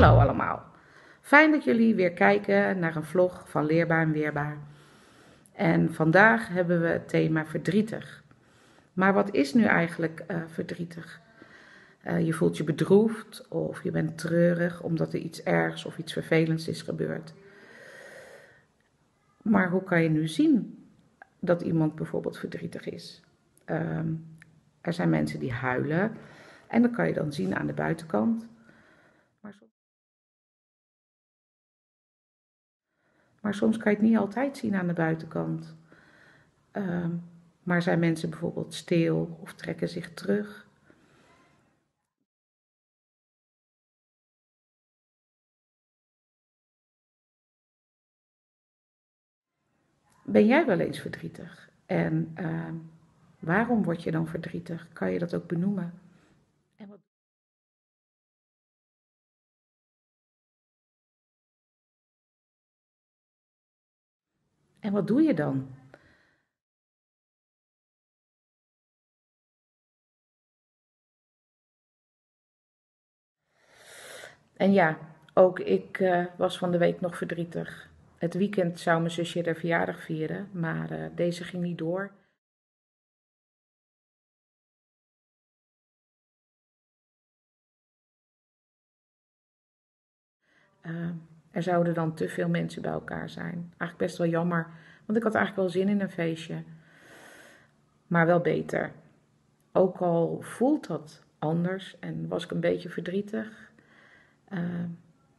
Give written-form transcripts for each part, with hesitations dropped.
Hallo allemaal. Fijn dat jullie weer kijken naar een vlog van Leerbaar en Weerbaar. En vandaag hebben we het thema verdrietig. Maar wat is nu eigenlijk verdrietig? Je voelt je bedroefd of je bent treurig omdat er iets ergs of iets vervelends is gebeurd. Maar hoe kan je nu zien dat iemand bijvoorbeeld verdrietig is? Er zijn mensen die huilen en dat kan je dan zien aan de buitenkant. Maar soms kan je het niet altijd zien aan de buitenkant. Maar zijn mensen bijvoorbeeld stil of trekken zich terug? Ben jij wel eens verdrietig? En waarom word je dan verdrietig? Kan je dat ook benoemen? En wat... En wat doe je dan? En ja, ook ik was van de week nog verdrietig. Het weekend zou mijn zusje haar verjaardag vieren, maar deze ging niet door. Er zouden dan te veel mensen bij elkaar zijn. Eigenlijk best wel jammer, want ik had eigenlijk wel zin in een feestje. Maar wel beter. Ook al voelt dat anders en was ik een beetje verdrietig.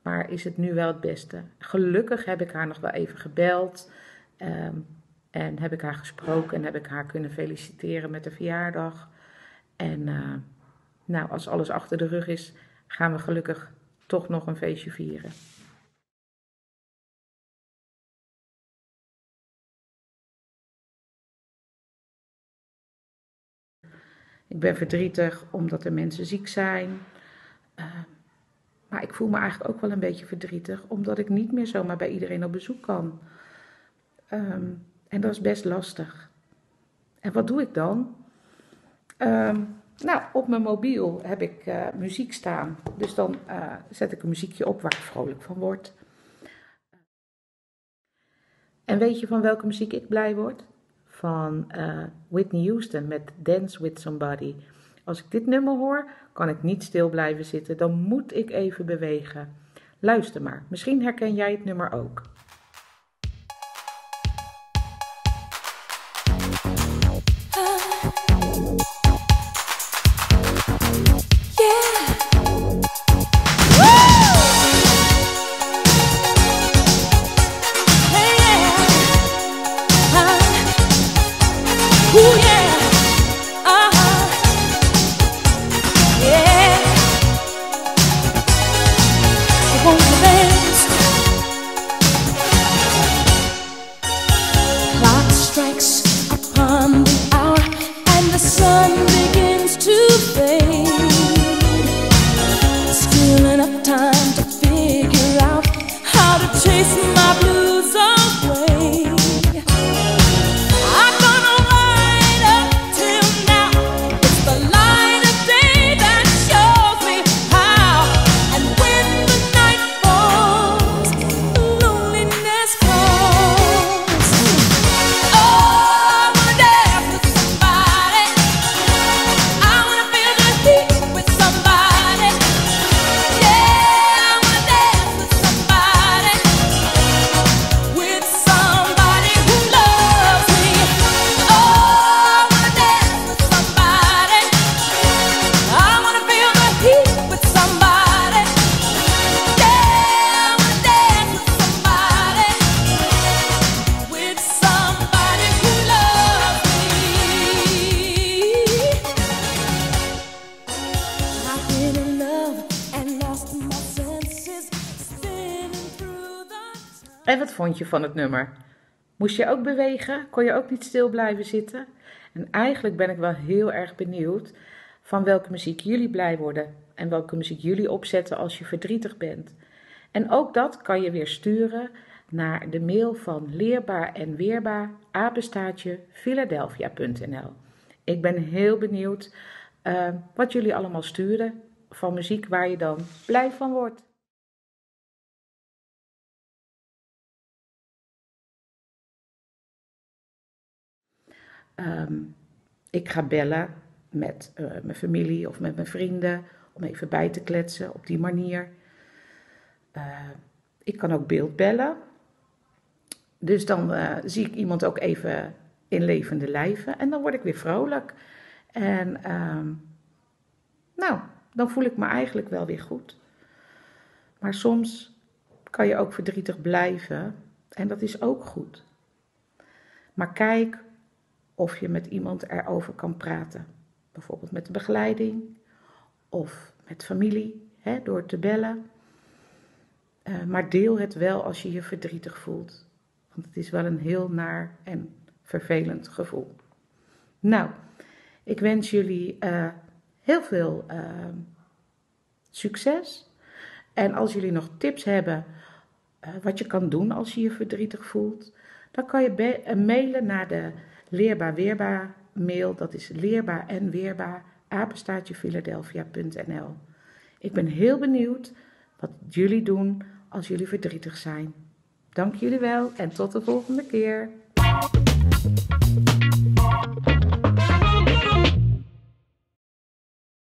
Maar is het nu wel het beste. Gelukkig heb ik haar nog wel even gebeld. En heb ik haar gesproken en heb ik haar kunnen feliciteren met de verjaardag. En nou, als alles achter de rug is, gaan we gelukkig toch nog een feestje vieren. Ik ben verdrietig omdat er mensen ziek zijn. Maar ik voel me eigenlijk ook wel een beetje verdrietig, omdat ik niet meer zomaar bij iedereen op bezoek kan. En dat is best lastig. En wat doe ik dan? Nou, op mijn mobiel heb ik muziek staan. Dus dan zet ik een muziekje op waar ik vrolijk van word. En weet je van welke muziek ik blij word? Van Whitney Houston met Dance with Somebody. Als ik dit nummer hoor, kan ik niet stil blijven zitten. Dan moet ik even bewegen. Luister maar, misschien herken jij het nummer ook. En wat vond je van het nummer? Moest je ook bewegen? Kon je ook niet stil blijven zitten? En eigenlijk ben ik wel heel erg benieuwd van welke muziek jullie blij worden. En welke muziek jullie opzetten als je verdrietig bent. En ook dat kan je weer sturen naar de mail van Leerbaar en Weerbaar @philadelphia.nl. Ik ben heel benieuwd wat jullie allemaal sturen van muziek waar je dan blij van wordt. Ik ga bellen met mijn familie of met mijn vrienden om even bij te kletsen op die manier. Ik kan ook beeldbellen. Dus dan zie ik iemand ook even in levende lijven en dan word ik weer vrolijk. En dan voel ik me eigenlijk wel weer goed. Maar soms kan je ook verdrietig blijven en dat is ook goed. Maar kijk of je met iemand erover kan praten. Bijvoorbeeld met de begeleiding of met familie, door te bellen. Maar deel het wel als je je verdrietig voelt. Want het is wel een heel naar en vervelend gevoel. Nou, ik wens jullie heel veel succes. En als jullie nog tips hebben wat je kan doen als je je verdrietig voelt, dan kan je mailen naar de Leerbaar Weerbaar mail. Dat is leerbaar en weerbaar @philadelphia.nl. Ik ben heel benieuwd wat jullie doen als jullie verdrietig zijn. Dank jullie wel en tot de volgende keer.